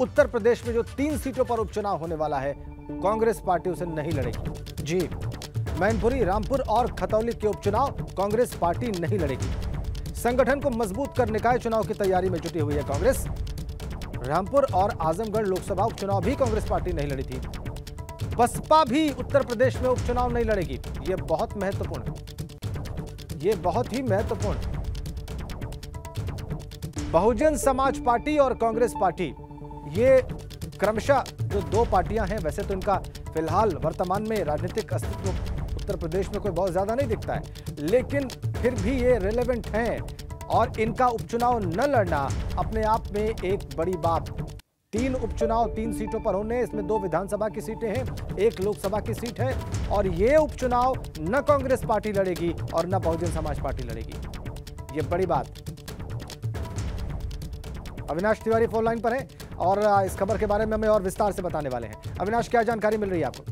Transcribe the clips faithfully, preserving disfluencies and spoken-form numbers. उत्तर प्रदेश में जो तीन सीटों पर उपचुनाव होने वाला है, कांग्रेस पार्टी उसे नहीं लड़ेगी। जी, मैनपुरी, रामपुर और खतौली के उपचुनाव कांग्रेस पार्टी नहीं लड़ेगी। संगठन को मजबूत कर निकाय चुनाव की तैयारी में जुटी हुई है कांग्रेस। रामपुर और आजमगढ़ लोकसभा उपचुनाव भी कांग्रेस पार्टी नहीं लड़ी थी। बसपा भी उत्तर प्रदेश में उपचुनाव नहीं लड़ेगी। यह बहुत महत्वपूर्ण है, यह बहुत ही महत्वपूर्ण है। बहुजन समाज पार्टी और कांग्रेस पार्टी, ये क्रमशः जो दो पार्टियां हैं, वैसे तो इनका फिलहाल वर्तमान में राजनीतिक अस्तित्व उत्तर प्रदेश में कोई बहुत ज्यादा नहीं दिखता है, लेकिन फिर भी ये रेलेवेंट हैं और इनका उपचुनाव न लड़ना अपने आप में एक बड़ी बात। तीन उपचुनाव तीन सीटों पर होने, इसमें दो विधानसभा की सीटें हैं, एक लोकसभा की सीट है, और ये उपचुनाव न कांग्रेस पार्टी लड़ेगी और न बहुजन समाज पार्टी लड़ेगी। ये बड़ी बात। अविनाश तिवारी फोन लाइन पर हैं और इस खबर के बारे में हमें और विस्तार से बताने वाले हैं। अविनाश, क्या जानकारी मिल रही है आपको?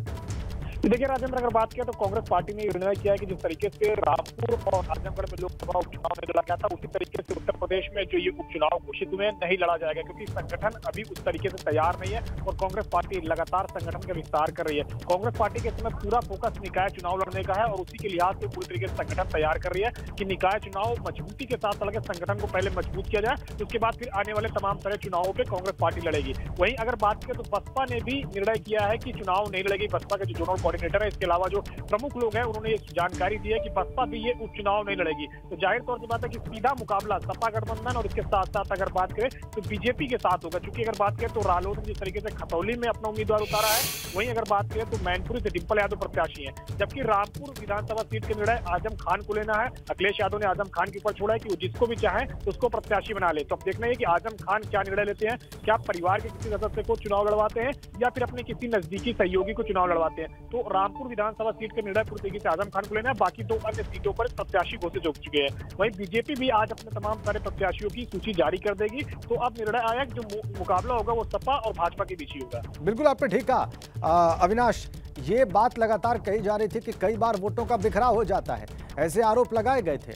देखिए राजेंद्र, अगर बात किया तो कांग्रेस पार्टी ने निर्णय किया है कि जिस तरीके से रामपुर और आजमगढ़ में लोकसभा उपचुनाव नहीं लड़ा गया था, उसी तरीके से उत्तर प्रदेश में जो ये उपचुनाव घोषित हुए नहीं लड़ा जाएगा, क्योंकि संगठन अभी उस तरीके से तैयार नहीं है और कांग्रेस पार्टी लगातार संगठन का विस्तार कर रही है। कांग्रेस पार्टी के समय पूरा फोकस निकाय चुनाव लड़ने का है और उसी के लिहाज से पूरी तरीके से संगठन तैयार कर रही है कि निकाय चुनाव मजबूती के साथ लड़के संगठन को पहले मजबूत किया जाए, उसके बाद फिर आने वाले तमाम सारे चुनावों पर कांग्रेस पार्टी लड़ेगी। वहीं अगर बात करें तो बसपा ने भी निर्णय किया है कि चुनाव नहीं लड़ेगी। बसपा के जो जोनल कोऑर्डिनेटर है, इसके अलावा जो प्रमुख लोग हैं, उन्होंने ये जानकारी दी है कि बसपा भी ये उपचुनाव नहीं लड़ेगी। तो जाहिर तौर से बात है कि सीधा मुकाबला सपा गठबंधन और इसके साथ साथ अगर बात करें तो बीजेपी के साथ होगा, क्योंकि अगर बात करें तो रालोद ने जिस तरीके से खतौली में अपना उम्मीदवार उतारा है, वहीं अगर बात करें तो मैनपुरी से डिम्पल यादव प्रत्याशी है, जबकि रामपुर विधानसभा सीट के निर्णय आजम खान को लेना है। अखिलेश यादव ने आजम खान के ऊपर छोड़ा है कि जिसको भी चाहे उसको प्रत्याशी बना ले। तो अब देखना है कि आजम खान क्या निर्णय लेते हैं, क्या परिवार के किसी सदस्य को चुनाव लड़वाते हैं या फिर अपने किसी नजदीकी सहयोगी को चुनाव लड़वाते हैं। तो रामपुर विधानसभा सीट के निर्णय पूरी तरीके से आजम खान को लेना है, बाकी दो अन्य सीटों पर प्रत्याशी घोषित हो चुके हैं। वहीं बीजेपी भी आज अपने तमाम सारे प्रत्याशियों की सूची जारी कर देगी। तो अब निर्णय आया कि जो मुकाबला होगा वो सपा और भाजपा के बीच ही होगा। बिल्कुल आपने ठीक कहा अविनाश। ये बात लगातार कही जा रही थी कि कई बार वोटों का बिखराव हो जाता है, ऐसे आरोप लगाए गए थे,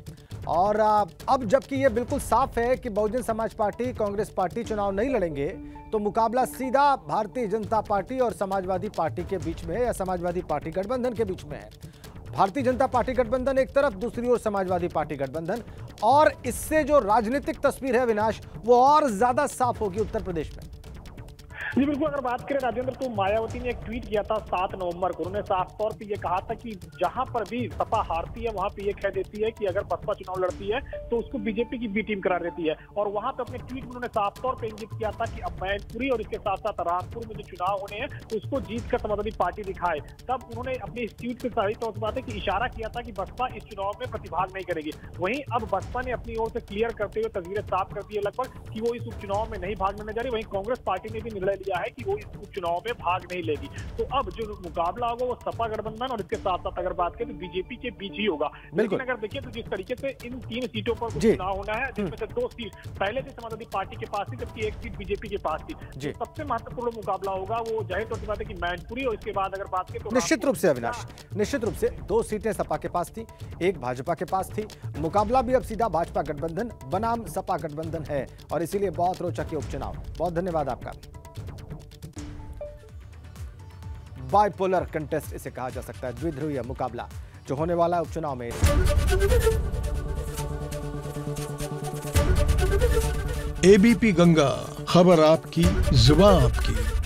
और अब जबकि ये बिल्कुल साफ है कि बहुजन समाज पार्टी कांग्रेस पार्टी चुनाव नहीं लड़ेंगे, तो मुकाबला सीधा भारतीय जनता पार्टी और समाजवादी पार्टी के बीच में है, या समाजवादी पार्टी गठबंधन के बीच में है। भारतीय जनता पार्टी गठबंधन एक तरफ, दूसरी ओर समाजवादी पार्टी गठबंधन, और इससे जो राजनीतिक तस्वीर है विनाश, वो और ज्यादा साफ होगी उत्तर प्रदेश में। जी बिल्कुल, अगर बात करें राजेंद्र तो मायावती ने एक ट्वीट किया था सात नवंबर को। उन्होंने साफ तौर पे ये कहा था कि जहां पर भी सपा हारती है वहां पे ये कह देती है कि अगर बसपा चुनाव लड़ती है तो उसको बीजेपी की बी टीम करा देती है। और वहां पे अपने ट्वीट में उन्होंने साफ तौर पे इंगित किया था कि अब मैनपुरी और इसके साथ साथ रामपुर में जो चुनाव होने हैं तो उसको जीत कर समाजवादी पार्टी दिखाए। तब उन्होंने अपने इस ट्वीट से सारी तौर से बात है कि इशारा किया था कि बसपा इस चुनाव में प्रतिभाग नहीं करेगी। वहीं अब बसपा ने अपनी ओर से क्लियर करते हुए तस्वीरें साफ कर दी है लगभग कि वो इस उपचुनाव में नहीं भाग लेने जा रही। वहीं कांग्रेस पार्टी ने भी निर्णय है कि वो इस उपचुनाव में भाग नहीं लेगी। तो अब जो मुकाबला होगा वो सपा गठबंधन और इसके साथ साथ अगर बात करें तो बीजेपी के बीच ही होगा। लेकिन अगर देखिए तो जिस तरीके से इन तीन सीटों पर चुनाव होना है, जिसमें से दो सीट पहले से समाजवादी पार्टी के पास थी, जबकि एक सीट बीजेपी के पास थी, तो सबसे महत्वपूर्ण मुकाबला होगा वो जाहिर तौर पर मैनपुरी और इसके बाद अगर बात करें तो निश्चित रूप से अविनाश, निश्चित रूप से दो सीटें सपा के पास थी, एक भाजपा के पास थी। मुकाबला भी अब सीधा भाजपा गठबंधन बनाम सपा गठबंधन है और इसीलिए बहुत रोचक उपचुनाव। बहुत धन्यवाद आपका। बाइपोलर कंटेस्ट इसे कहा जा सकता है, द्विध्रुवीय मुकाबला जो होने वाला है उपचुनाव में। एबीपी गंगा, खबर आपकी, जुबान आपकी।